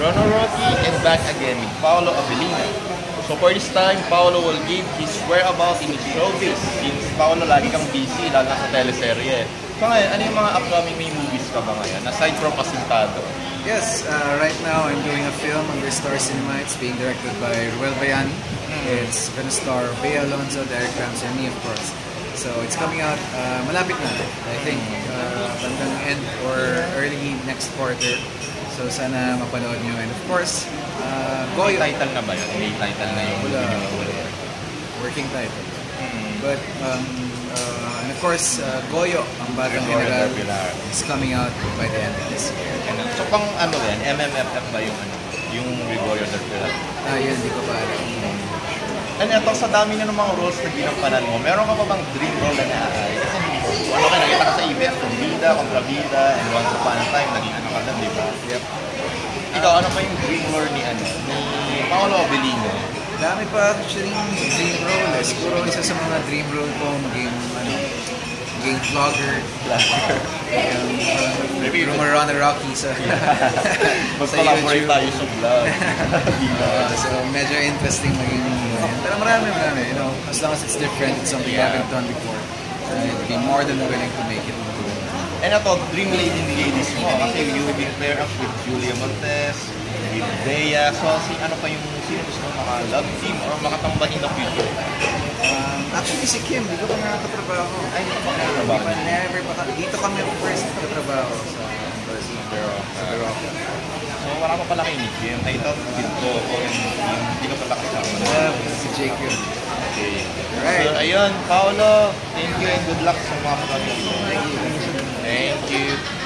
Runner Rocky and back again with Paulo Avelino. So for this time, Paulo will give his whereabouts in his showbiz since Paulo lagi kang busy, lalo na sa teleserye. So ngayon, ano yung mga upcoming may movies ka ba ngayon, aside from Asintado? Yes, right now I'm doing a film under Star Cinema. It's being directed by Ruel Bayani. It's gonna star Bea Alonzo, Derek Ramsay, and me of course. So it's coming out malapit na, I think, bandang end or early next quarter. So sana mapanood nyo. And of course, Goyo. May title na ba yun? May title na yung working title. But, and of course, Goyo, Ang Batang Heneral is coming out by the end of this year. So pang ano yan? MMFF ba yung ano? Yung Goyo na Pilar? Yun, hindi ko pa alam. And eto, sa dami na ng mga roles na ginampanan mo, meron ka pa bang dream role na naaray? Kasi ano ka, nakita ka sa event, Bida, Kontrabida, and Once Upon a Time, naging ano ka lang, di ba? Yep. Ikaw, ano pa yung dream role ni Paulo Avelino? Dami pa actually yung dream role eh. Siguro isa sa mga dream role ko, maging vlogger. Maybe yung Runner Rocky sa mag-collaborate tayo sa vlog. So medyo interesting maging pero marami, you know, as long as it's different, it's something I haven't done before. I'd be more than willing to make it. And ito, dream ladies mo, kasi you will be paired up with Julia Montes, with Bea. So ano pa yung sino gusto mo maka-love team or makatambahin na future? Actually si Kim, dito kami nakatrabaho. Ay, dito kami nakatrabaho. Dito kami first nakatrabaho sa Brazil. Pero so marami pala kayo ni Kim. Ay, ito, dito ko. Hindi ko pala kasama. Si JQ. Okay. Alright. So, ayun, Paulo, thank you and good luck sa mga pagkakita. Thank you.